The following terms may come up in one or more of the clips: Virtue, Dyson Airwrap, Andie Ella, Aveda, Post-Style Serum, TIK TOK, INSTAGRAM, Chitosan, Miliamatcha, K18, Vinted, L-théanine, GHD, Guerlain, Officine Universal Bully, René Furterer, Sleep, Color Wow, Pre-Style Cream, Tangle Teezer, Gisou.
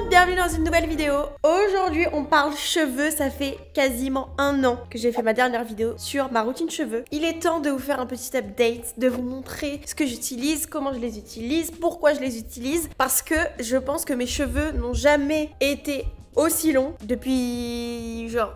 monde, bienvenue dans une nouvelle vidéo. Aujourd'hui on parle cheveux, ça fait quasiment un an que j'ai fait ma dernière vidéo sur ma routine cheveux. Il est temps de vous faire un petit update, de vous montrer ce que j'utilise, comment je les utilise, pourquoi je les utilise, parce que je pense que mes cheveux n'ont jamais été aussi longs depuis genre...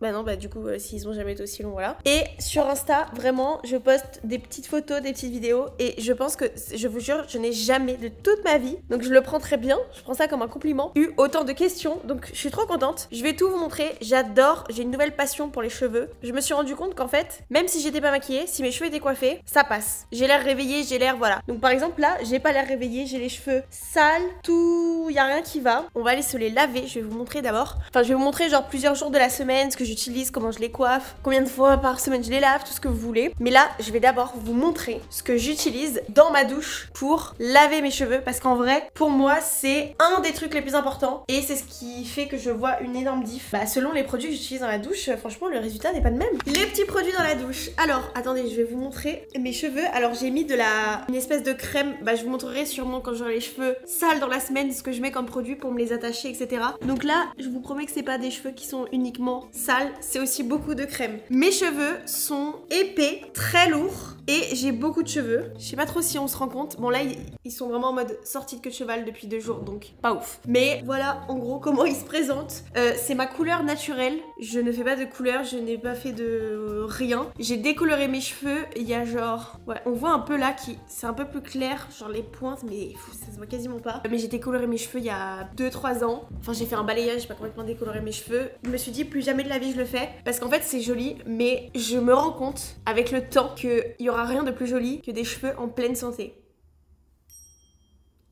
Bah non, bah du coup, s'ils ont jamais été aussi longs, voilà. Et sur Insta, vraiment, je poste des petites photos, des petites vidéos. Et je pense que, je vous jure, je n'ai jamais de toute ma vie. Donc je le prends très bien, je prends ça comme un compliment. Eu autant de questions, donc je suis trop contente. Je vais tout vous montrer, j'adore, j'ai une nouvelle passion pour les cheveux. Je me suis rendu compte qu'en fait, même si j'étais pas maquillée, si mes cheveux étaient coiffés, ça passe. J'ai l'air réveillée, j'ai l'air, voilà. Donc par exemple là, j'ai pas l'air réveillée, j'ai les cheveux sales, tout, y a rien qui va. On va aller se les laver, je vais vous montrer d'abord. Enfin, je vais vous montrer genre plusieurs jours de la semaine, ce que j'utilise, comment je les coiffe, combien de fois par semaine je les lave, tout ce que vous voulez. Mais là, je vais d'abord vous montrer ce que j'utilise dans ma douche pour laver mes cheveux, parce qu'en vrai, pour moi, c'est un des trucs les plus importants et c'est ce qui fait que je vois une énorme diff. Bah, selon les produits que j'utilise dans la douche, franchement, le résultat n'est pas le même. Les petits produits dans la douche. Alors, attendez, je vais vous montrer mes cheveux. Alors, j'ai mis de la... une espèce de crème. Bah, je vous montrerai sûrement quand j'aurai les cheveux sales dans la semaine ce que je mets comme produit pour me les attacher, etc. Donc là, je vous promets que c'est pas des cheveux qui sont uniquement sales. C'est aussi beaucoup de crème. Mes cheveux sont épais, très lourds et j'ai beaucoup de cheveux. Je sais pas trop si on se rend compte. Bon là, ils sont vraiment en mode sortie de queue de cheval depuis 2 jours, donc pas ouf. Mais voilà en gros comment ils se présentent. C'est ma couleur naturelle. Je ne fais pas de couleur, je n'ai pas fait de rien. J'ai décoloré mes cheveux. Il y a genre... Ouais, on voit un peu là qui c'est un peu plus clair, genre les pointes, mais ça se voit quasiment pas. Mais j'ai décoloré mes cheveux il y a 2-3 ans. Enfin, j'ai fait un balayage, j'ai pas complètement décoloré mes cheveux. Je me suis dit plus jamais de la vie je le fais, parce qu'en fait c'est joli, mais je me rends compte avec le temps qu'il n'y aura rien de plus joli que des cheveux en pleine santé.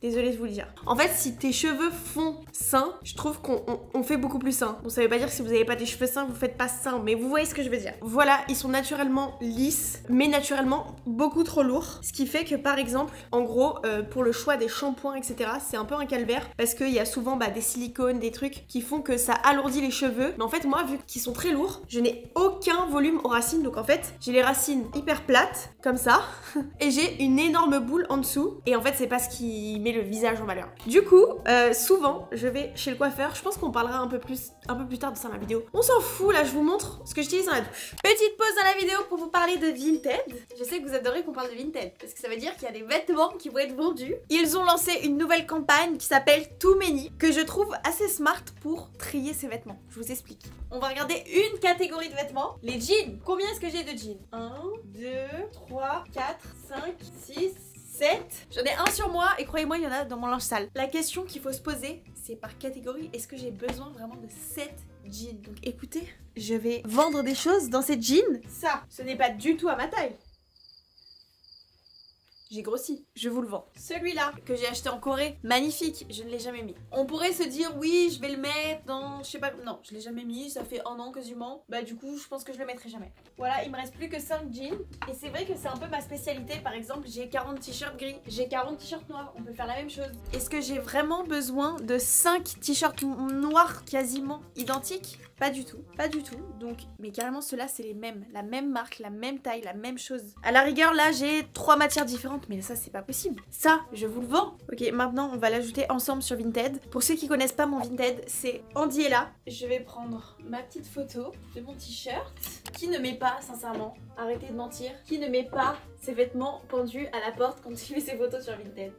Désolée de vous le dire. En fait, si tes cheveux font sain, je trouve qu'on fait beaucoup plus sain. Bon, ça veut pas dire que si vous n'avez pas des cheveux sains, vous faites pas sain, mais vous voyez ce que je veux dire. Voilà, ils sont naturellement lisses, mais naturellement beaucoup trop lourds. Ce qui fait que, par exemple, en gros, pour le choix des shampoings, etc., c'est un peu un calvaire, parce qu'il y a souvent bah, des silicones, des trucs qui font que ça alourdit les cheveux. Mais en fait, moi, vu qu'ils sont très lourds, je n'ai aucun volume aux racines. Donc en fait, j'ai les racines hyper plates, comme ça, et j'ai une énorme boule en dessous. Et en fait, c'est pas ce qui met le visage en valeur. Du coup, souvent, je vais chez le coiffeur. Je pense qu'on parlera un peu plus tard de ça dans la vidéo. On s'en fout, là, je vous montre ce que j'utilise dans la douche. Petite pause dans la vidéo pour vous parler de Vinted. Je sais que vous adorez qu'on parle de Vinted, parce que ça veut dire qu'il y a des vêtements qui vont être vendus. Ils ont lancé une nouvelle campagne qui s'appelle Too Many, que je trouve assez smart pour trier ses vêtements. Je vous explique. On va regarder une catégorie de vêtements. Les jeans. Combien est-ce que j'ai de jeans? 1, 2, 3, 4, 5, 6... J'en ai un sur moi et croyez-moi, il y en a dans mon linge sale. La question qu'il faut se poser, c'est par catégorie, est-ce que j'ai besoin vraiment de 7 jeans? Donc écoutez, je vais vendre des choses dans ces jeans. Ça, ce n'est pas du tout à ma taille. J'ai grossi, je vous le vends. Celui-là, que j'ai acheté en Corée, magnifique, je ne l'ai jamais mis. On pourrait se dire, oui, je vais le mettre dans, je sais pas, non, je l'ai jamais mis, ça fait 1 an quasiment. Bah du coup, je pense que je le mettrai jamais. Voilà, il me reste plus que 5 jeans. Et c'est vrai que c'est un peu ma spécialité, par exemple, j'ai 40 t-shirts gris, j'ai 40 t-shirts noirs, on peut faire la même chose. Est-ce que j'ai vraiment besoin de 5 t-shirts noirs quasiment identiques? Pas du tout, pas du tout. Donc, mais carrément, ceux-là, c'est les mêmes. La même marque, la même taille, la même chose. À la rigueur, là, j'ai 3 matières différentes. Mais ça c'est pas possible. Ça je vous le vends. Ok, maintenant on va l'ajouter ensemble sur Vinted. Pour ceux qui connaissent pas mon Vinted, c'est Andie Ella. Je vais prendre ma petite photo de mon t-shirt. Qui ne met pas, sincèrement, arrêtez de mentir, qui ne met pas ses vêtements pendus à la porte quand il met ses photos sur Vinted?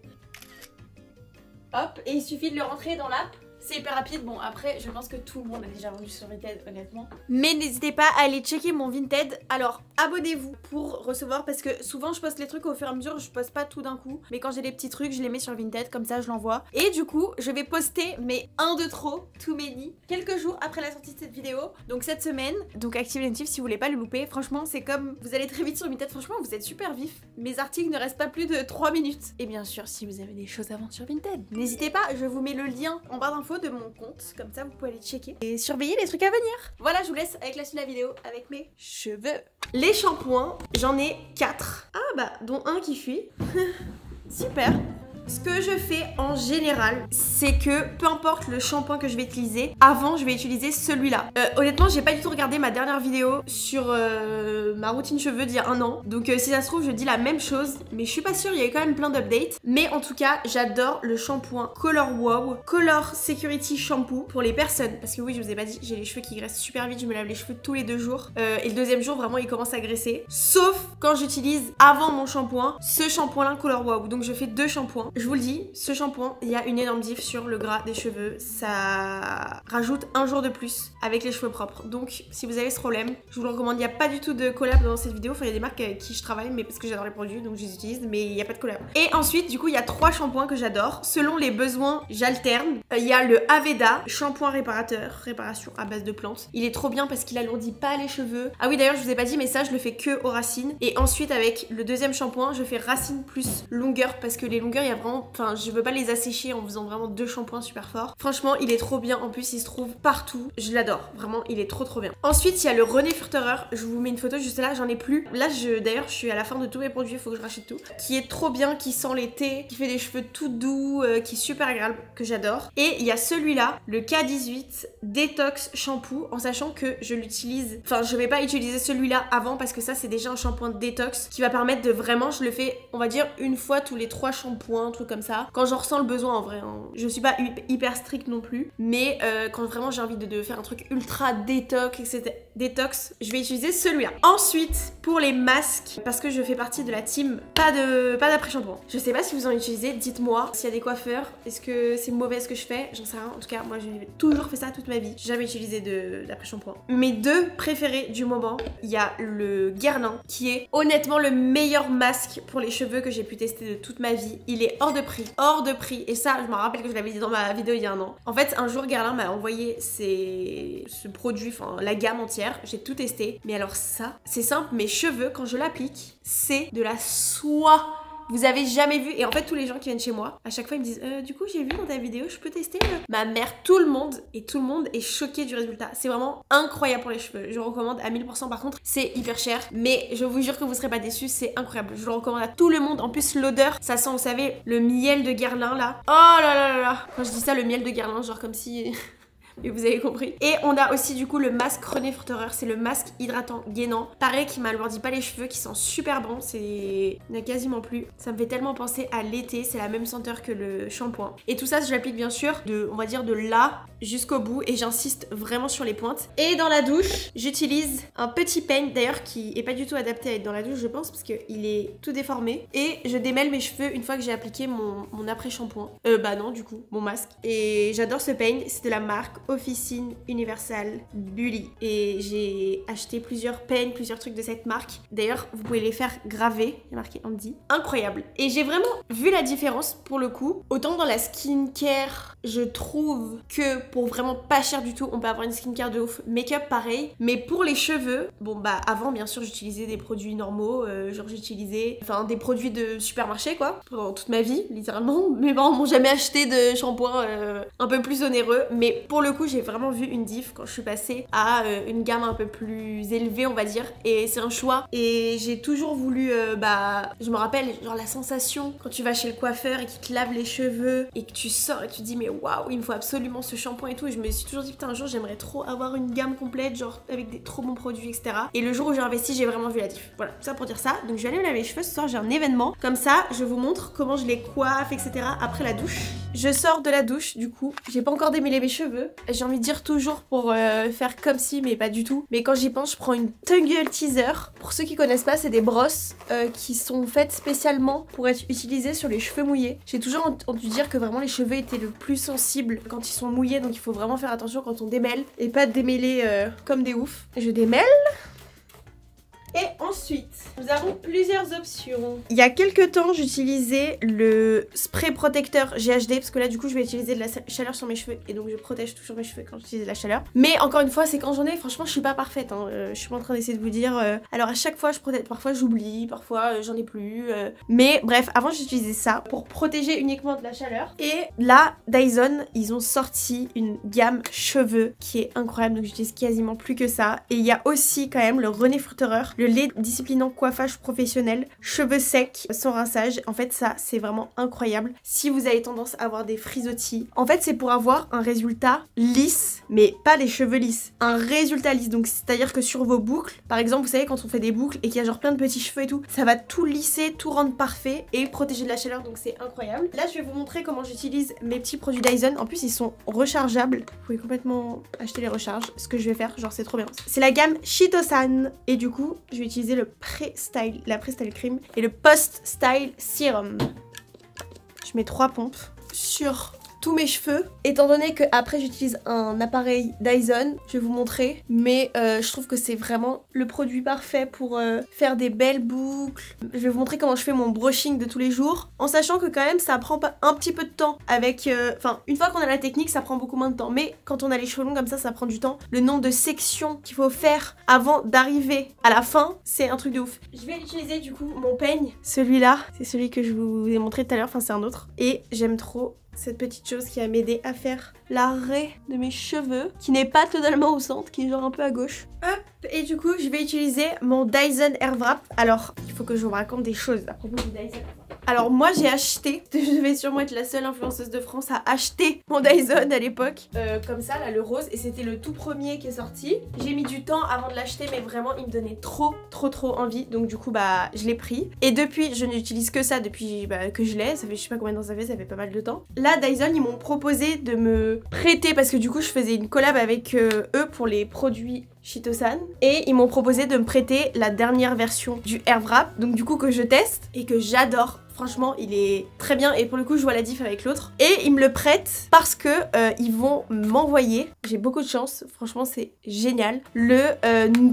Hop, et il suffit de le rentrer dans l'app. C'est hyper rapide, bon après je pense que tout le monde a déjà vendu sur Vinted honnêtement. Mais n'hésitez pas à aller checker mon Vinted. Alors abonnez-vous pour recevoir, parce que souvent je poste les trucs au fur et à mesure, je poste pas tout d'un coup. Mais quand j'ai des petits trucs je les mets sur Vinted, comme ça je l'envoie. Et du coup je vais poster mes 1 de trop, Too Many, quelques jours après la sortie de cette vidéo. Donc cette semaine, donc activez les notifs si vous voulez pas le louper. Franchement c'est comme, vous allez très vite sur Vinted, franchement vous êtes super vif. Mes articles ne restent pas plus de 3 minutes. Et bien sûr si vous avez des choses à vendre sur Vinted, n'hésitez pas, je vous mets le lien en barre d'infos de mon compte, comme ça vous pouvez aller checker et surveiller les trucs à venir. Voilà, je vous laisse avec la suite de la vidéo avec mes cheveux. Les shampoings, j'en ai 4. Ah bah, dont un qui fuit. Super. Ce que je fais en général, c'est que peu importe le shampoing que je vais utiliser, avant je vais utiliser celui-là. Honnêtement, j'ai pas du tout regardé ma dernière vidéo sur ma routine cheveux d'il y a un an. Donc si ça se trouve, je dis la même chose, mais je suis pas sûre, il y a eu quand même plein d'updates. Mais en tout cas, j'adore le shampoing Color Wow, Color Security Shampoo pour les personnes. Parce que oui, je vous ai pas dit, j'ai les cheveux qui graissent super vite, je me lave les cheveux tous les 2 jours. Et le 2e jour, vraiment, ils commencent à graisser. Sauf quand j'utilise avant mon shampoing, ce shampoing-là Color Wow. Donc je fais 2 shampoings. Je vous le dis, ce shampoing, il y a une énorme diff sur le gras des cheveux. Ça rajoute 1 jour de plus avec les cheveux propres. Donc si vous avez ce problème, je vous le recommande. Il n'y a pas du tout de collab dans cette vidéo. Enfin, il y a des marques avec qui je travaille, mais parce que j'adore les produits, donc je les utilise, mais il n'y a pas de collab. Et ensuite, du coup, il y a 3 shampoings que j'adore. Selon les besoins, j'alterne. Il y a le Aveda, shampoing réparateur, réparation à base de plantes. Il est trop bien parce qu'il alourdit pas les cheveux. Ah oui, d'ailleurs, je vous ai pas dit, mais ça, je le fais que aux racines. Et ensuite, avec le 2e shampoing, je fais racines plus longueur parce que les longueurs, il y a vraiment... Enfin, je veux pas les assécher en faisant vraiment 2 shampoings super forts. Franchement, il est trop bien. En plus, il se trouve partout. Je l'adore. Vraiment, il est trop trop bien. Ensuite, il y a le René Furterer. Je vous mets une photo juste là. J'en ai plus. Là, d'ailleurs, je suis à la fin de tous mes produits. Il faut que je rachète tout. Qui est trop bien, qui sent l'été, qui fait des cheveux tout doux, qui est super agréable, que j'adore. Et il y a celui-là, le K18 Detox Shampoo, en sachant que je l'utilise... Enfin, je vais pas utiliser celui-là avant parce que ça, c'est déjà un shampoing de détox qui va permettre de vraiment... Je le fais, on va dire, une fois tous les 3 shampoings, un truc comme ça. Quand j'en ressens le besoin, en vrai. Hein. Je suis pas hyper stricte non plus. Mais quand vraiment j'ai envie de faire un truc ultra détox, etc. Détox, je vais utiliser celui-là. Ensuite, pour les masques, parce que je fais partie de la team, pas d'après-shampoing. Je sais pas si vous en utilisez, dites-moi. S'il y a des coiffeurs, est-ce que c'est mauvais ce que je fais? J'en sais rien. En tout cas, moi, j'ai toujours fait ça toute ma vie. J'ai jamais utilisé d'après-shampoing. Mes 2 préférés du moment, il y a le Guerlain, qui est honnêtement le meilleur masque pour les cheveux que j'ai pu tester de toute ma vie. Il est hors de prix, hors de prix. Et ça, je me rappelle que je l'avais dit dans ma vidéo il y a 1 an. En fait, un jour, Guerlain m'a envoyé ce produit, enfin la gamme entière. J'ai tout testé. Mais alors ça, c'est simple. Mes cheveux, quand je l'applique, c'est de la soie. Vous avez jamais vu, et en fait tous les gens qui viennent chez moi, à chaque fois ils me disent du coup j'ai vu dans ta vidéo, je peux tester ma mère, tout le monde est choqué du résultat. C'est vraiment incroyable pour les cheveux, je recommande à 1000%. Par contre c'est hyper cher, mais je vous jure que vous serez pas déçus, c'est incroyable, je le recommande à tout le monde. En plus l'odeur, ça sent, vous savez, le miel de Guerlain là, oh là là là là, quand je dis ça, le miel de Guerlain, genre comme si... Et vous avez compris. Et on a aussi du coup le masque René Furterer, c'est le masque hydratant gainant. Pareil, qui m'alourdit pas les cheveux, qui sent super bon, c'est... Il n'y en a quasiment plus. Ça me fait tellement penser à l'été, c'est la même senteur que le shampoing. Et tout ça, je l'applique bien sûr de, on va dire, de là jusqu'au bout, et j'insiste vraiment sur les pointes. Et dans la douche, j'utilise un petit peigne, d'ailleurs qui est pas du tout adapté à être dans la douche, je pense, parce qu'il est tout déformé. Et je démêle mes cheveux une fois que j'ai appliqué mon après-shampoing. Bah non, du coup, mon masque. Et j'adore ce peigne, c'est de la marque Officine Universal Bully, et j'ai acheté plusieurs peignes, plusieurs trucs de cette marque. D'ailleurs, vous pouvez les faire graver, il y a marqué Andie. Incroyable. Et j'ai vraiment vu la différence pour le coup. Autant dans la skincare, je trouve que pour vraiment pas cher du tout, on peut avoir une skincare de ouf. Make-up pareil, mais pour les cheveux, bon bah avant bien sûr j'utilisais des produits normaux, genre j'utilisais des produits de supermarché quoi, pendant toute ma vie littéralement. Mais bon, on m'a jamais acheté de shampoing un peu plus onéreux, mais pour le coup j'ai vraiment vu une diff quand je suis passée à une gamme un peu plus élevée, on va dire, et c'est un choix. Et j'ai toujours voulu je me rappelle genre la sensation quand tu vas chez le coiffeur et qu'il te lave les cheveux et que tu sors et tu te dis mais waouh, il me faut absolument ce shampoing et tout. Et je me suis toujours dit putain, un jour j'aimerais trop avoir une gamme complète, genre avec des trop bons produits, etc. Et le jour où j'ai investi, j'ai vraiment vu la diff. Voilà, ça pour dire ça. Donc je vais aller me laver les cheveux ce soir, j'ai un événement, comme ça je vous montre comment je les coiffe, etc. après la douche. Je sors de la douche, du coup j'ai pas encore démêlé mes cheveux. J'ai envie de dire toujours pour faire comme si, mais pas du tout. Mais quand j'y pense, je prends une Tangle Teezer. Pour ceux qui connaissent pas, c'est des brosses qui sont faites spécialement pour être utilisées sur les cheveux mouillés. J'ai toujours entendu dire que vraiment les cheveux étaient le plus sensibles quand ils sont mouillés, donc il faut vraiment faire attention quand on démêle et pas démêler comme des oufs. Je démêle. Et ensuite, nous avons plusieurs options. Il y a quelques temps, j'utilisais le spray protecteur GHD parce que là, du coup, je vais utiliser de la chaleur sur mes cheveux et donc je protège toujours mes cheveux quand j'utilise de la chaleur. Mais encore une fois, c'est quand j'en ai. Franchement, je suis pas parfaite. Hein. Je suis pas en train d'essayer de vous dire. Alors à chaque fois, je protège. Parfois, j'oublie. Parfois, j'en ai plus. Mais bref, avant, j'utilisais ça pour protéger uniquement de la chaleur. Et là, Dyson, ils ont sorti une gamme cheveux qui est incroyable. Donc j'utilise quasiment plus que ça. Et il y a aussi quand même le René Furterer. le lait disciplinant coiffage professionnel, cheveux secs, sans rinçage. En fait, ça, c'est vraiment incroyable. Si vous avez tendance à avoir des frisottis, en fait, c'est pour avoir un résultat lisse, mais pas les cheveux lisses. Un résultat lisse, donc c'est-à-dire que sur vos boucles, par exemple, vous savez, quand on fait des boucles et qu'il y a genre plein de petits cheveux et tout, ça va tout lisser, tout rendre parfait et protéger de la chaleur, donc c'est incroyable. Là, je vais vous montrer comment j'utilise mes petits produits Dyson. En plus, ils sont rechargeables. Vous pouvez complètement acheter les recharges, ce que je vais faire, genre c'est trop bien. C'est la gamme Chitosan et du coup, je vais utiliser le Pre-Style, la Pre-Style Cream et le Post-Style Serum. Je mets 3 pompes sur tous mes cheveux. Étant donné que après j'utilise un appareil Dyson, je vais vous montrer, mais je trouve que c'est vraiment le produit parfait pour faire des belles boucles. Je vais vous montrer comment je fais mon brushing de tous les jours, en sachant que quand même ça prend un petit peu de temps avec... Enfin, une fois qu'on a la technique, ça prend beaucoup moins de temps, mais quand on a les cheveux longs comme ça, ça prend du temps. Le nombre de sections qu'il faut faire avant d'arriver à la fin, c'est un truc de ouf. Je vais utiliser du coup mon peigne, celui-là, c'est celui que je vous ai montré tout à l'heure, enfin c'est un autre, et j'aime trop cette petite chose qui va m'aider à faire l'arrêt de mes cheveux, qui n'est pas totalement au centre, qui est genre un peu à gauche. Hop, et du coup je vais utiliser mon Dyson Airwrap. Alors il faut que je vous raconte des choses à propos du Dyson Airwrap. Alors moi j'ai acheté, je vais sûrement être la seule influenceuse de France à acheter mon Dyson à l'époque, comme ça là, le rose, et c'était le tout premier qui est sorti. J'ai mis du temps avant de l'acheter, mais vraiment il me donnait trop envie, donc du coup bah je l'ai pris. Et depuis je n'utilise que ça depuis que je l'ai, ça fait je sais pas combien de temps ça fait pas mal de temps. Là Dyson ils m'ont proposé de me prêter, parce que du coup je faisais une collab avec eux pour les produits Chitosan, et ils m'ont proposé de me prêter la dernière version du Airwrap, donc du coup que je teste et que j'adore. Franchement il est très bien et pour le coup je vois la diff avec l'autre, et ils me le prêtent parce que ils vont m'envoyer, j'ai beaucoup de chance, franchement c'est génial, le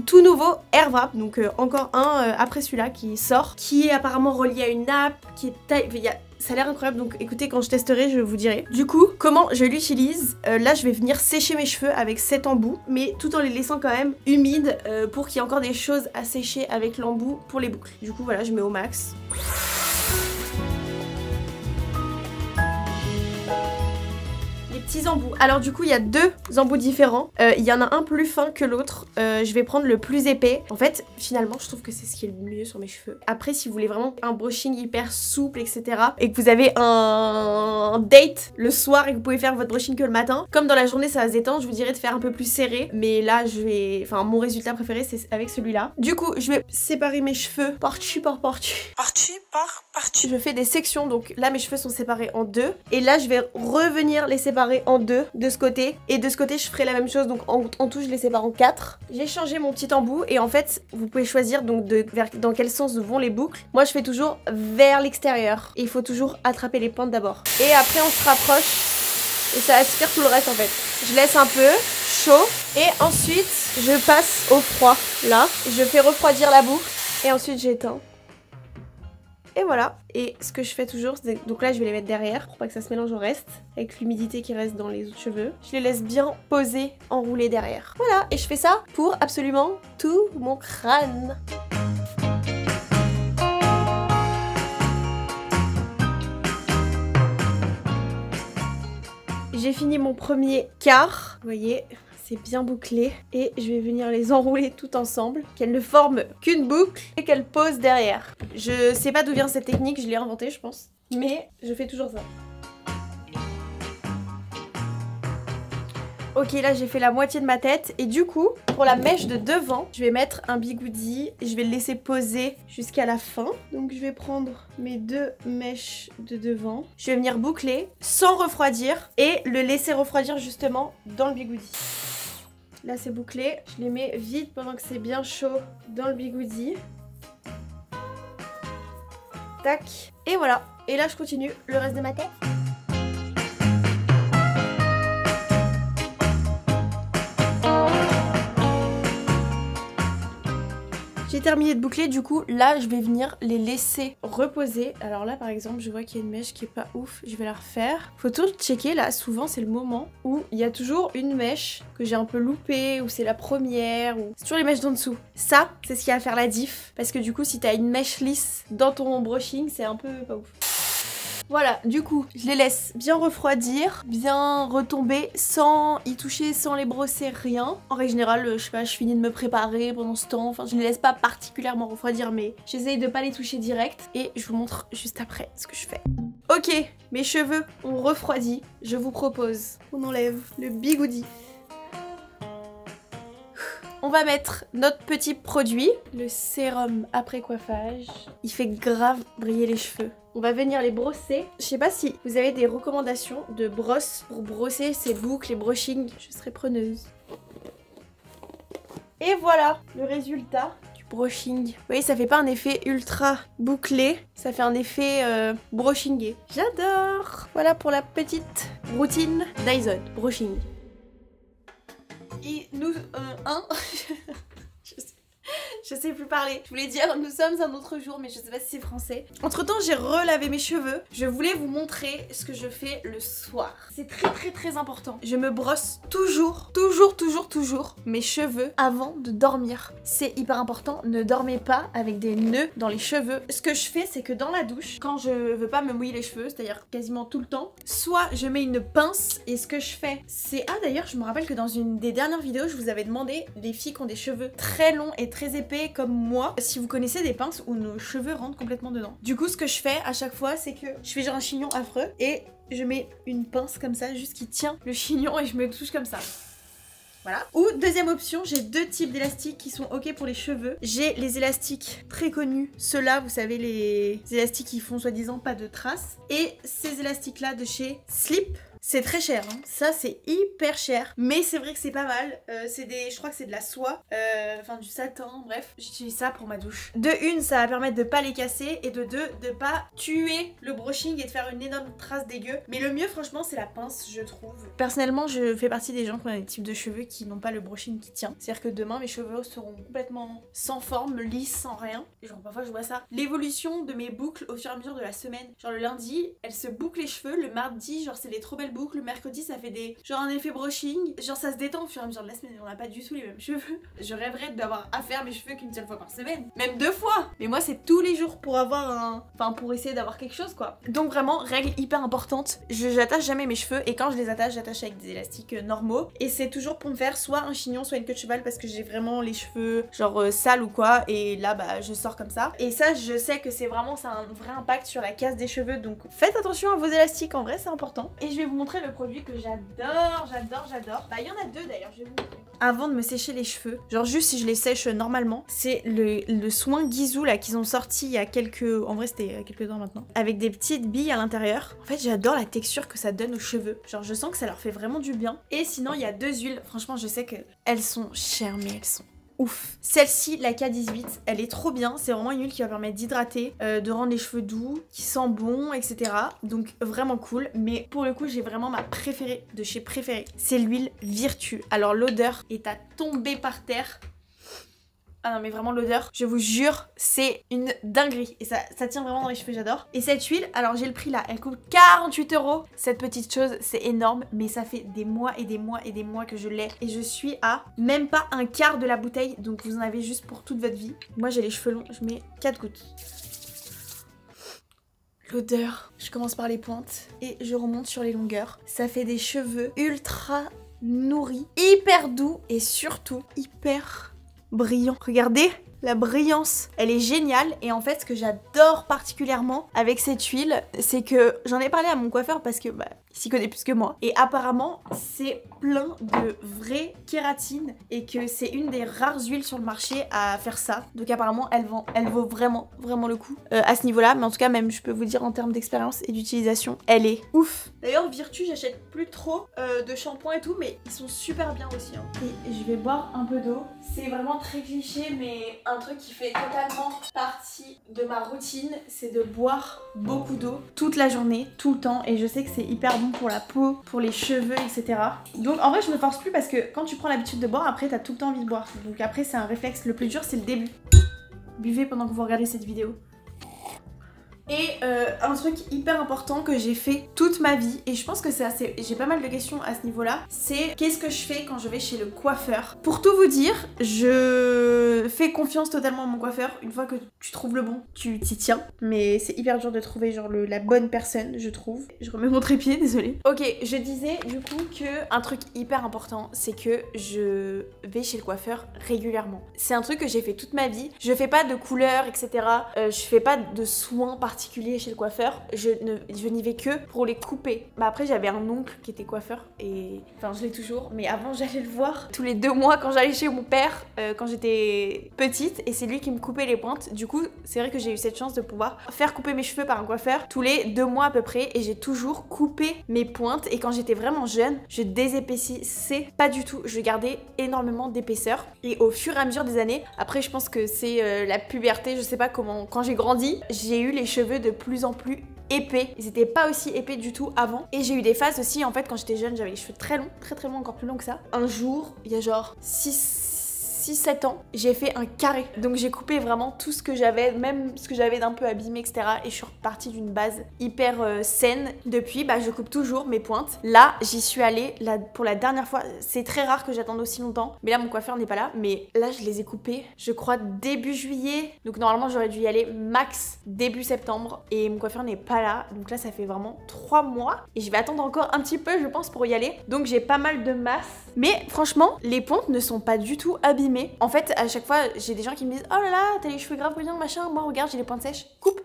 tout nouveau Airwrap, donc encore un après celui-là qui sort, qui est apparemment relié à une nappe, qui est ça a l'air incroyable, donc écoutez, quand je testerai, je vous dirai. Du coup, comment je l'utilise, là, je vais venir sécher mes cheveux avec cet embout, mais tout en les laissant quand même humides pour qu'il y ait encore des choses à sécher avec l'embout pour les boucles. Du coup, voilà, je mets au max. Petits embouts. Alors du coup il y a 2 embouts différents, il y en a un plus fin que l'autre, je vais prendre le plus épais. En fait finalement je trouve que c'est ce qui est le mieux sur mes cheveux. Après si vous voulez vraiment un brushing hyper souple etc, et que vous avez un date le soir et que vous pouvez faire votre brushing que le matin, comme dans la journée ça va se détendre, je vous dirais de faire un peu plus serré, mais là je vais, enfin mon résultat préféré c'est avec celui-là. Du coup je vais séparer mes cheveux partie par partie. Je fais des sections, donc là mes cheveux sont séparés en 2, et là je vais revenir les séparer en 2 de ce côté, et de ce côté je ferai la même chose, donc en tout je les sépare en 4. J'ai changé mon petit embout, et en fait vous pouvez choisir donc dans quel sens vont les boucles. Moi je fais toujours vers l'extérieur, et il faut toujours attraper les pointes d'abord, et après on se rapproche et ça aspire tout le reste. En fait je laisse un peu chaud et ensuite je passe au froid, là je fais refroidir la boucle et ensuite j'éteins. Et voilà, et ce que je fais toujours, donc là je vais les mettre derrière pour pas que ça se mélange au reste, avec l'humidité qui reste dans les autres cheveux. Je les laisse bien poser, enroulés derrière. Voilà, et je fais ça pour absolument tout mon crâne. J'ai fini mon premier quart, vous voyez, c'est bien bouclé, et je vais venir les enrouler tout ensemble, qu'elles ne forment qu'une boucle et qu'elles posent derrière. Je sais pas d'où vient cette technique, je l'ai inventée je pense, mais je fais toujours ça. Ok, là j'ai fait la moitié de ma tête, et du coup pour la mèche de devant je vais mettre un bigoudi, je vais le laisser poser jusqu'à la fin. Donc je vais prendre mes 2 mèches de devant, je vais venir boucler sans refroidir et le laisser refroidir justement dans le bigoudi. Là c'est bouclé, je les mets vite pendant que c'est bien chaud dans le bigoudi. Tac, et voilà, et là je continue le reste de ma tête. J'ai terminé de boucler, du coup là je vais venir les laisser reposer. Alors là par exemple je vois qu'il y a une mèche qui est pas ouf, je vais la refaire. Faut toujours checker là, souvent c'est le moment où il y a toujours une mèche que j'ai un peu loupée, ou c'est la première, ou c'est toujours les mèches d'en dessous. Ça c'est ce qui va faire la diff, parce que du coup si t'as une mèche lisse dans ton brushing c'est un peu pas ouf. Voilà, du coup, je les laisse bien refroidir, bien retomber, sans y toucher, sans les brosser, rien. En règle générale, je sais pas, je finis de me préparer pendant ce temps, enfin je ne les laisse pas particulièrement refroidir, mais j'essaye de pas les toucher direct, et je vous montre juste après ce que je fais. Ok, mes cheveux ont refroidi, je vous propose, on enlève le bigoudi. On va mettre notre petit produit, le sérum après coiffage. Il fait grave briller les cheveux. On va venir les brosser. Je sais pas si vous avez des recommandations de brosses pour brosser ces boucles et brushing. Je serais preneuse. Et voilà le résultat du brushing. Vous voyez, ça fait pas un effet ultra bouclé. Ça fait un effet brushingé. J'adore. Voilà pour la petite routine Dyson brushing. Et nous... je sais plus parler. Je voulais dire nous sommes un autre jour, mais je sais pas si c'est français. Entre temps, j'ai relavé mes cheveux. Je voulais vous montrer ce que je fais le soir. C'est très très très important. Je me brosse toujours mes cheveux avant de dormir. C'est hyper important. Ne dormez pas avec des nœuds dans les cheveux. Ce que je fais, c'est que dans la douche, quand je veux pas me mouiller les cheveux, c'est-à-dire quasiment tout le temps, soit je mets une pince et ce que je fais, c'est... Ah d'ailleurs, je me rappelle que dans une des dernières vidéos, je vous avais demandé les filles qui ont des cheveux très longs et très épais comme moi, si vous connaissez des pinces où nos cheveux rentrent complètement dedans. Du coup, ce que je fais à chaque fois, c'est que je fais genre un chignon affreux et je mets une pince comme ça, juste qui tient le chignon, et je me touche comme ça. Voilà. Ou deuxième option, j'ai deux types d'élastiques qui sont ok pour les cheveux. J'ai les élastiques très connus, ceux-là, vous savez, les élastiques qui font soi-disant pas de traces, et ces élastiques-là de chez Sleep. C'est très cher, hein. Ça c'est hyper cher, mais c'est vrai que c'est pas mal. Je crois que c'est de la soie, enfin du satin, bref. J'utilise ça pour ma douche. De une, ça va permettre de pas les casser, et de deux, de pas tuer le brushing et de faire une énorme trace dégueu. Mais le mieux, franchement, c'est la pince, je trouve. Personnellement, je fais partie des gens qui ont des types de cheveux qui n'ont pas le brushing qui tient. C'est-à-dire que demain, mes cheveux seront complètement sans forme, lisses, sans rien. Et genre parfois, je vois ça. L'évolution de mes boucles au fur et à mesure de la semaine. Genre le lundi, elles se bouclent les cheveux. Le mardi, genre c'est des trop belles boucle, le mercredi ça fait des genre un effet brushing, genre ça se détend au fur et à mesure de la semaine, on n'a pas du tout les mêmes cheveux. Je rêverais d'avoir à faire mes cheveux qu'une seule fois par semaine, même deux fois, mais moi c'est tous les jours pour avoir un, enfin pour essayer d'avoir quelque chose quoi. Donc vraiment règle hyper importante, j'attache jamais mes cheveux, et quand je les attache, j'attache avec des élastiques normaux, et c'est toujours pour me faire soit un chignon soit une queue de cheval, parce que j'ai vraiment les cheveux genre sales ou quoi, et là bah je sors comme ça, et ça je sais que c'est vraiment, ça a un vrai impact sur la casse des cheveux, donc faites attention à vos élastiques, en vrai c'est important. Et je vais vous montrer le produit que j'adore. Bah il y en a deux d'ailleurs, je vais vous montrer. Avant de me sécher les cheveux, genre juste si je les sèche normalement, c'est le soin Gisou là qu'ils ont sorti il y a quelques... En vrai c'était quelques temps maintenant. Avec des petites billes à l'intérieur. En fait j'adore la texture que ça donne aux cheveux. Genre je sens que ça leur fait vraiment du bien. Et sinon il y a deux huiles. Franchement je sais qu'elles sont chères mais elles sont... ouf. Celle-ci, la K18, elle est trop bien. C'est vraiment une huile qui va permettre d'hydrater, de rendre les cheveux doux, qui sent bon, etc. Donc vraiment cool. Mais pour le coup, j'ai vraiment ma préférée de chez préférée. C'est l'huile Virtue. Alors l'odeur est à tomber par terre. Ah non mais vraiment l'odeur, je vous jure, c'est une dinguerie. Et ça tient vraiment dans les cheveux, j'adore. Et cette huile, alors j'ai le prix là, elle coûte 48 €. Cette petite chose, c'est énorme, mais ça fait des mois et des mois et des mois que je l'ai. Et je suis à même pas un quart de la bouteille, donc vous en avez juste pour toute votre vie. Moi j'ai les cheveux longs, je mets 4 gouttes. L'odeur, je commence par les pointes et je remonte sur les longueurs. Ça fait des cheveux ultra nourris, hyper doux et surtout hyper... brillant. Regardez la brillance, elle est géniale. Et en fait ce que j'adore particulièrement avec cette huile, c'est que j'en ai parlé à mon coiffeur parce que bah, il s'y connaît plus que moi, et apparemment c'est plein de vraie kératine et que c'est une des rares huiles sur le marché à faire ça, donc apparemment elle vaut vraiment le coup à ce niveau là. Mais en tout cas, même je peux vous dire en termes d'expérience et d'utilisation, elle est ouf. D'ailleurs Virtue, j'achète plus trop de shampoing et tout, mais ils sont super bien aussi hein. Et je vais boire un peu d'eau. C'est vraiment très cliché, mais un truc qui fait totalement partie de ma routine, c'est de boire beaucoup d'eau toute la journée, tout le temps. Et je sais que c'est hyper bon pour la peau, pour les cheveux, etc. Donc en vrai je me force plus, parce que quand tu prends l'habitude de boire, après t'as tout le temps envie de boire. Donc après c'est un réflexe, le plus dur c'est le début. Buvez pendant que vous regardez cette vidéo. Et un truc hyper important que j'ai fait toute ma vie, et je pense que c'est assez... j'ai pas mal de questions à ce niveau-là, c'est qu'est-ce que je fais quand je vais chez le coiffeur? Pour tout vous dire, je fais confiance totalement à mon coiffeur. Une fois que tu trouves le bon, tu t'y tiens. Mais c'est hyper dur de trouver genre la bonne personne, je trouve. Je remets mon trépied, désolée. Ok, je disais du coup que un truc hyper important, c'est que je vais chez le coiffeur régulièrement. C'est un truc que j'ai fait toute ma vie. Je fais pas de couleur, etc. Je fais pas de soins particuliers chez le coiffeur. Je n'y vais que pour les couper. Bah après, j'avais un oncle qui était coiffeur et... enfin, je l'ai toujours, mais avant, j'allais le voir tous les 2 mois quand j'allais chez mon père, quand j'étais petite, et c'est lui qui me coupait les pointes. Du coup, c'est vrai que j'ai eu cette chance de pouvoir faire couper mes cheveux par un coiffeur tous les 2 mois à peu près, et j'ai toujours coupé mes pointes. Et quand j'étais vraiment jeune, je désépaississais pas du tout. Je gardais énormément d'épaisseur. Et au fur et à mesure des années, après, je pense que c'est la puberté, je sais pas comment, quand j'ai grandi, j'ai eu les cheveux de plus en plus épais. Ils étaient pas aussi épais du tout avant. Et j'ai eu des phases aussi, en fait, quand j'étais jeune, j'avais les cheveux très très longs, encore plus longs que ça. Un jour, il y a genre 6-7 ans, j'ai fait un carré. Donc j'ai coupé vraiment tout ce que j'avais, même ce que j'avais d'un peu abîmé, etc. Et je suis repartie d'une base hyper saine. Depuis, bah, je coupe toujours mes pointes. Là, j'y suis allée pour la dernière fois. C'est très rare que j'attende aussi longtemps. Mais là, mon coiffeur n'est pas là. Mais là, je les ai coupées, je crois, début juillet. Donc normalement, j'aurais dû y aller max début septembre. Et mon coiffeur n'est pas là. Donc là, ça fait vraiment 3 mois. Et je vais attendre encore un petit peu, je pense, pour y aller. Donc j'ai pas mal de masse. Mais franchement, les pointes ne sont pas du tout abîmées. En fait, à chaque fois, j'ai des gens qui me disent « Oh là là, t'as les cheveux grave brillants, machin, moi regarde, j'ai les pointes sèches, coupe !»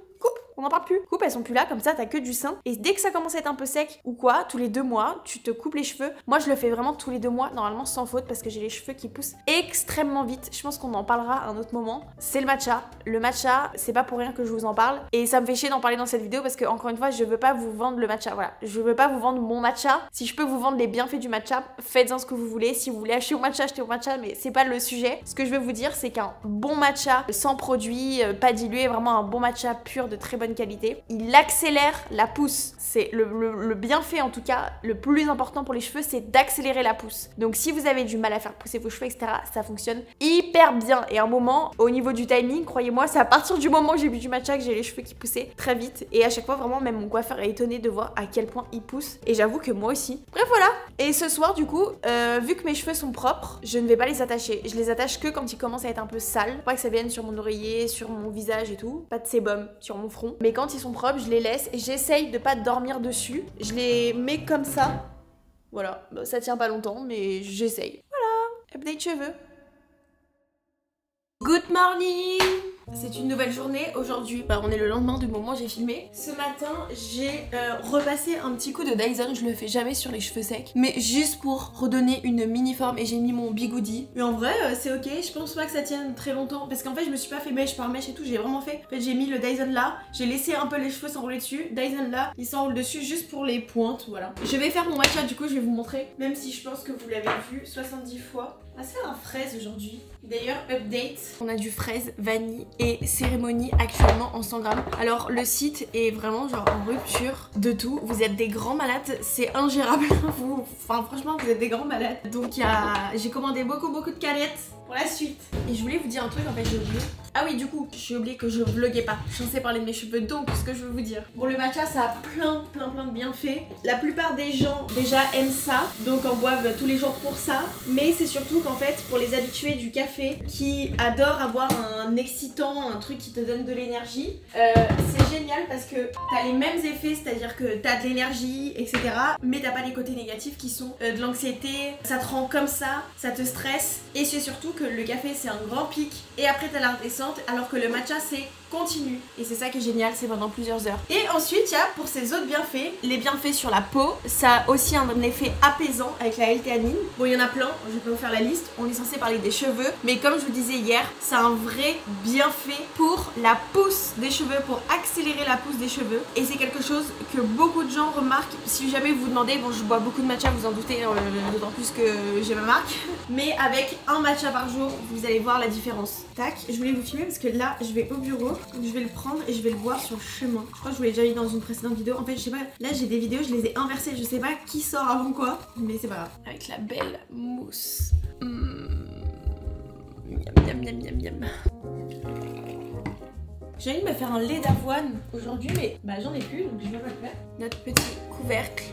On n'en parle plus. Coupe, elles sont plus là, comme ça t'as que du sein. Et dès que ça commence à être un peu sec ou quoi, tous les 2 mois, tu te coupes les cheveux. Moi je le fais vraiment tous les 2 mois, normalement sans faute, parce que j'ai les cheveux qui poussent extrêmement vite. Je pense qu'on en parlera à un autre moment. C'est le matcha. Le matcha, c'est pas pour rien que je vous en parle. Et ça me fait chier d'en parler dans cette vidéo parce que, encore une fois, je veux pas vous vendre le matcha. Voilà, je veux pas vous vendre mon matcha. Si je peux vous vendre les bienfaits du matcha, faites-en ce que vous voulez. Si vous voulez acheter au matcha, achetez au matcha, mais c'est pas le sujet. Ce que je veux vous dire, c'est qu'un bon matcha sans produit, pas dilué, vraiment un bon matcha pur de très bonne qualité. Il accélère la pousse. C'est le bienfait, en tout cas, le plus important pour les cheveux, c'est d'accélérer la pousse. Donc si vous avez du mal à faire pousser vos cheveux, etc., ça fonctionne hyper bien. Et à un moment, au niveau du timing, croyez-moi, c'est à partir du moment où j'ai bu du matcha que j'ai les cheveux qui poussaient très vite. Et à chaque fois, vraiment, même mon coiffeur est étonné de voir à quel point il pousse. Et j'avoue que moi aussi. Bref, voilà. Et ce soir, du coup, vu que mes cheveux sont propres, je ne vais pas les attacher. Je les attache que quand ils commencent à être un peu sales. Pas que ça vienne sur mon oreiller, sur mon visage et tout. Pas de sébum sur mon front. Mais quand ils sont propres, je les laisse et j'essaye de pas dormir dessus. Je les mets comme ça. Voilà, ça tient pas longtemps, mais j'essaye. Voilà, update cheveux. Good morning! C'est une nouvelle journée aujourd'hui. Bah, on est le lendemain du moment où j'ai filmé. Ce matin, j'ai repassé un petit coup de Dyson. Je le fais jamais sur les cheveux secs, mais juste pour redonner une mini forme. Et j'ai mis mon bigoudi. Mais en vrai, c'est ok. Je pense pas que ça tienne très longtemps parce qu'en fait, je me suis pas fait mèche par mèche et tout. J'ai vraiment fait. En fait, j'ai mis le Dyson là. J'ai laissé un peu les cheveux s'enrouler dessus. Dyson là, il s'enroule dessus juste pour les pointes. Voilà. Je vais faire mon matcha. Du coup, je vais vous montrer. Même si je pense que vous l'avez vu 70 fois. On va se faire un fraise aujourd'hui. D'ailleurs, update. On a du fraise, vanille et cérémonie actuellement en 100 grammes. Alors le site est vraiment genre en rupture de tout. Vous êtes des grands malades, c'est ingérable. Vous, enfin franchement, vous êtes des grands malades. Donc j'ai commandé beaucoup de canettes pour la suite. Et je voulais vous dire un truc, en fait j'ai oublié. Ah oui, du coup, j'ai oublié que je vloguais pas. Je suis censée parler de mes cheveux, donc ce que je veux vous dire. Bon, le matcha, ça a plein de bienfaits. La plupart des gens, déjà, aiment ça. Donc, en boivent tous les jours pour ça. Mais c'est surtout qu'en fait, pour les habitués du café, qui adorent avoir un excitant, un truc qui te donne de l'énergie, c'est génial parce que t'as les mêmes effets, c'est-à-dire que t'as de l'énergie, etc. Mais t'as pas les côtés négatifs qui sont de l'anxiété, ça te rend comme ça te stresse. Et c'est surtout que le café, c'est un grand pic. Et après, t'as la redescente. Alors que le matcha c'est continu et c'est ça qui est génial, c'est pendant plusieurs heures. Et ensuite il y a pour ces autres bienfaits, les bienfaits sur la peau, ça a aussi un effet apaisant avec la L-théanine. Bon, il y en a plein, je vais pas vous faire la liste, on est censé parler des cheveux, mais comme je vous disais hier, c'est un vrai bienfait pour la pousse des cheveux, pour accélérer la pousse des cheveux, et c'est quelque chose que beaucoup de gens remarquent. Si jamais vous demandez, bon je bois beaucoup de matcha, vous en doutez, d'autant plus que j'ai ma marque, mais avec un matcha par jour, vous allez voir la différence. Tac, je voulais vous filmer parce que là je vais au bureau. Donc je vais le prendre et je vais le boire sur le chemin. Je crois que je vous l'ai déjà mis dans une précédente vidéo. En fait je sais pas, là j'ai des vidéos, je les ai inversées. Je sais pas qui sort avant quoi, mais c'est pas grave. Avec la belle mousse. Miam miam miam miam miam. J'ai envie de me faire un lait d'avoine aujourd'hui, mais bah, j'en ai plus, donc je vais pas le faire. Notre petit couvercle.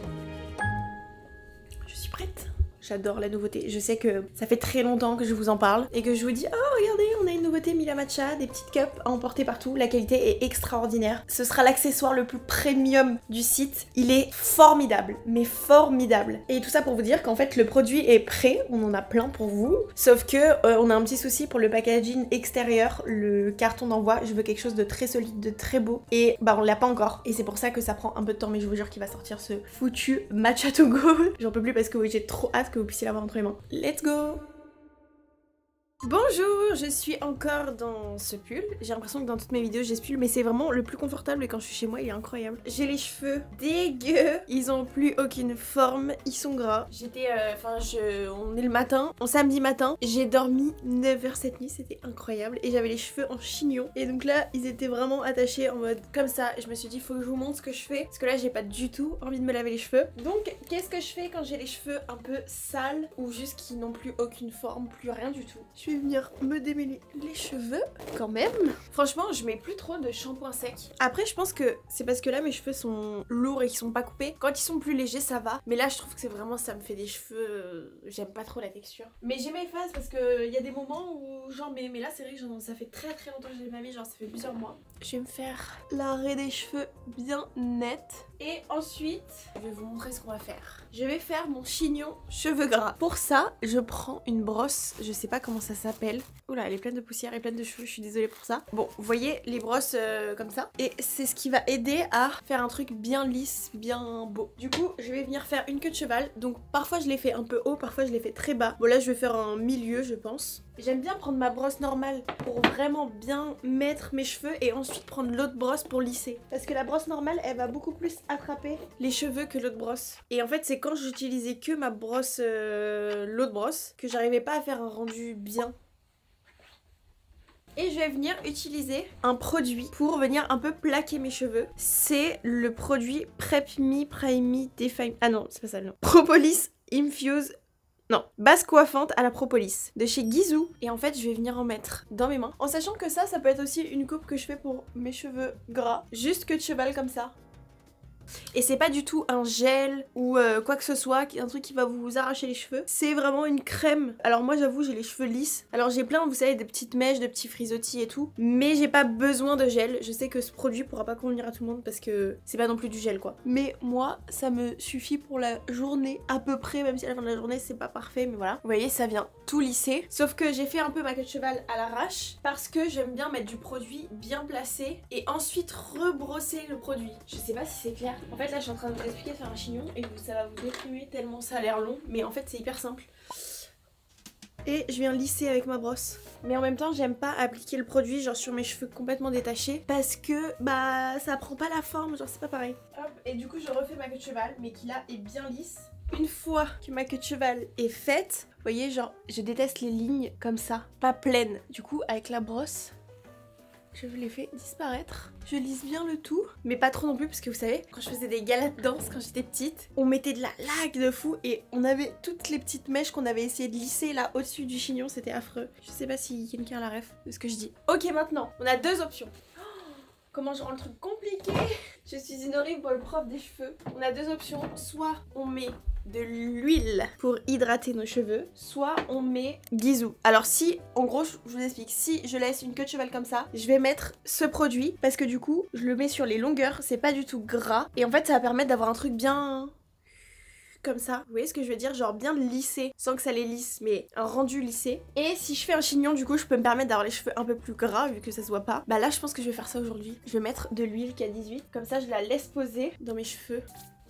Je suis prête. J'adore la nouveauté. Je sais que ça fait très longtemps que je vous en parle et que je vous dis « Oh, regardez, on a une nouveauté Miliamatcha, des petites cups à emporter partout. La qualité est extraordinaire. Ce sera l'accessoire le plus premium du site. Il est formidable, mais formidable. » Et tout ça pour vous dire qu'en fait, le produit est prêt. On en a plein pour vous. Sauf que on a un petit souci pour le packaging extérieur, le carton d'envoi. Je veux quelque chose de très solide, de très beau. Et bah, on l'a pas encore. Et c'est pour ça que ça prend un peu de temps. Mais je vous jure qu'il va sortir ce foutu matcha to go. J'en peux plus parce que oui, j'ai trop hâte que vous puissiez l'avoir entre les mains. Let's go! Bonjour, je suis encore dans ce pull. J'ai l'impression que dans toutes mes vidéos j'ai ce pull, mais c'est vraiment le plus confortable et quand je suis chez moi il est incroyable. J'ai les cheveux dégueux, ils ont plus aucune forme, ils sont gras. J'étais, on est le matin, en samedi matin, j'ai dormi 9h cette nuit, c'était incroyable. Et j'avais les cheveux en chignon et donc là ils étaient vraiment attachés en mode comme ça. Je me suis dit faut que je vous montre ce que je fais parce que là j'ai pas du tout envie de me laver les cheveux. Donc qu'est-ce que je fais quand j'ai les cheveux un peu sales ou juste qui n'ont plus aucune forme, plus rien du tout? Je vais venir me démêler les cheveux quand même. Franchement, je mets plus trop de shampoing sec. Après, je pense que c'est parce que là, mes cheveux sont lourds et qu'ils sont pas coupés. Quand ils sont plus légers, ça va. Mais là, je trouve que c'est vraiment, ça me fait des cheveux... J'aime pas trop la texture. Mais j'ai mes phases parce qu'il y a des moments où j'en mets. Mais là, c'est vrai que ça fait très très longtemps que je l'ai pas mis. Genre, ça fait plusieurs mois. Je vais me faire l'arrêt des cheveux bien net. Et ensuite, je vais vous montrer ce qu'on va faire. Je vais faire mon chignon cheveux gras. Pour ça, je prends une brosse. Je sais pas comment ça s'appelle. Oula, elle est pleine de poussière et pleine de cheveux, je suis désolée pour ça. Bon, vous voyez les brosses comme ça. Et c'est ce qui va aider à faire un truc bien lisse, bien beau. Du coup, je vais venir faire une queue de cheval. Donc parfois je les fais un peu haut, parfois je les fais très bas. Bon là, je vais faire un milieu, je pense. J'aime bien prendre ma brosse normale pour vraiment bien mettre mes cheveux et ensuite prendre l'autre brosse pour lisser. Parce que la brosse normale, elle va beaucoup plus attraper les cheveux que l'autre brosse. Et en fait, c'est quand j'utilisais que ma brosse, l'autre brosse, que j'arrivais pas à faire un rendu bien. Et je vais venir utiliser un produit pour venir un peu plaquer mes cheveux. C'est le produit Prep Me Prime Me Define... Ah non, c'est pas ça le nom. Propolis Infuse... Non, base coiffante à la Propolis de chez Gisou. Et en fait, je vais venir en mettre dans mes mains. En sachant que ça, ça peut être aussi une coupe que je fais pour mes cheveux gras. Juste queue de cheval comme ça. Et c'est pas du tout un gel ou quoi que ce soit, un truc qui va vous arracher les cheveux. C'est vraiment une crème. Alors moi j'avoue j'ai les cheveux lisses. Alors j'ai plein, vous savez, de petites mèches, de petits frisottis et tout. Mais j'ai pas besoin de gel. Je sais que ce produit pourra pas convenir à tout le monde parce que c'est pas non plus du gel quoi. Mais moi ça me suffit pour la journée à peu près. Même si à la fin de la journée c'est pas parfait mais voilà. Vous voyez ça vient tout lisser. Sauf que j'ai fait un peu ma queue de cheval à l'arrache parce que j'aime bien mettre du produit bien placé et ensuite rebrosser le produit. Je sais pas si c'est clair. En fait là je suis en train de vous expliquer de faire un chignon et ça va vous déprimer tellement ça a l'air long mais en fait c'est hyper simple. Et je viens lisser avec ma brosse. Mais en même temps j'aime pas appliquer le produit genre sur mes cheveux complètement détachés parce que bah ça prend pas la forme, genre c'est pas pareil. Hop, et du coup je refais ma queue de cheval mais qui là est bien lisse. Une fois que ma queue de cheval est faite, vous voyez genre je déteste les lignes comme ça, pas pleines. Du coup avec la brosse... je les fais disparaître. Je lisse bien le tout, mais pas trop non plus parce que vous savez, quand je faisais des galas de danse quand j'étais petite, on mettait de la laque de fou et on avait toutes les petites mèches qu'on avait essayé de lisser là au-dessus du chignon, c'était affreux. Je sais pas si quelqu'un a la ref de ce que je dis. Ok maintenant, on a deux options. Comment je rends le truc compliqué? Je suis une horrible prof des cheveux. On a deux options, soit on met de l'huile pour hydrater nos cheveux, soit on met Gisou. Alors si, en gros je vous explique, si je laisse une queue de cheval comme ça, je vais mettre ce produit parce que du coup je le mets sur les longueurs, c'est pas du tout gras et en fait ça va permettre d'avoir un truc bien... comme ça, vous voyez ce que je veux dire, genre bien lissé, sans que ça les lisse, mais un rendu lissé. Et si je fais un chignon, du coup, je peux me permettre d'avoir les cheveux un peu plus gras, vu que ça se voit pas. Bah là, je pense que je vais faire ça aujourd'hui. Je vais mettre de l'huile K18, comme ça, je la laisse poser dans mes cheveux.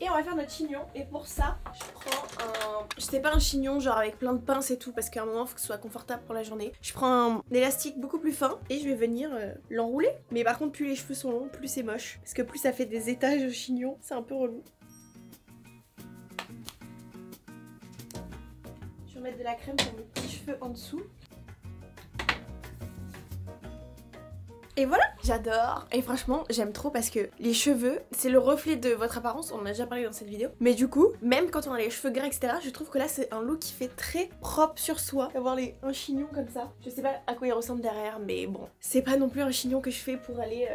Et on va faire notre chignon, et pour ça, je prends un... je sais pas, un chignon genre avec plein de pinces et tout, parce qu'à un moment, il faut que ce soit confortable pour la journée. Je prends un élastique beaucoup plus fin, et je vais venir l'enrouler. Mais par contre, plus les cheveux sont longs, plus c'est moche. Parce que plus ça fait des étages au chignon, c'est un peu relou. Mettre de la crème sur mes petits cheveux en dessous. Et voilà! J'adore. Et franchement, j'aime trop parce que les cheveux, c'est le reflet de votre apparence. On en a déjà parlé dans cette vidéo. Mais du coup, même quand on a les cheveux gras, etc., je trouve que là, c'est un look qui fait très propre sur soi. D'avoir un chignon comme ça. Je sais pas à quoi il ressemble derrière, mais bon. C'est pas non plus un chignon que je fais pour aller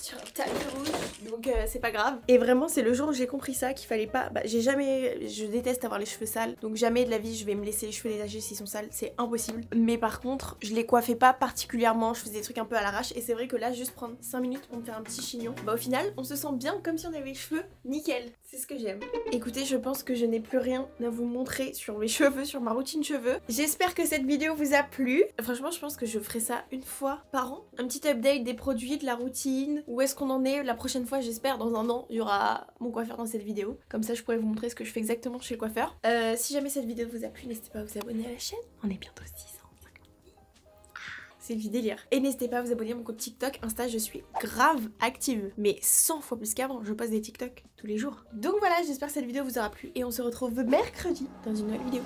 sur un tapis rouge. Donc c'est pas grave. Et vraiment, c'est le jour où j'ai compris ça, qu'il fallait pas... Bah, j'ai jamais... Je déteste avoir les cheveux sales. Donc jamais de la vie, je vais me laisser les cheveux détachés s'ils sont sales. C'est impossible. Mais par contre, je les coiffais pas particulièrement. Je faisais des trucs un peu à l'arrache. Et c'est vrai que là, juste prendre 5 minutes pour me faire un petit chignon, bah au final on se sent bien comme si on avait les cheveux nickel. C'est ce que j'aime. Écoutez, je pense que je n'ai plus rien à vous montrer sur mes cheveux, sur ma routine cheveux. J'espère que cette vidéo vous a plu. Franchement, je pense que je ferai ça une fois par an, un petit update des produits, de la routine, où est-ce qu'on en est. La prochaine fois, j'espère dans un an, il y aura mon coiffeur dans cette vidéo, comme ça je pourrai vous montrer ce que je fais exactement chez le coiffeur. Si jamais cette vidéo vous a plu, n'hésitez pas à vous abonner à la chaîne. On est bientôt 6. C'est du délire. Et n'hésitez pas à vous abonner à mon compte TikTok, Insta, je suis grave active. Mais 100 fois plus qu'avant, je poste des TikTok tous les jours. Donc voilà, j'espère que cette vidéo vous aura plu et on se retrouve mercredi dans une nouvelle vidéo.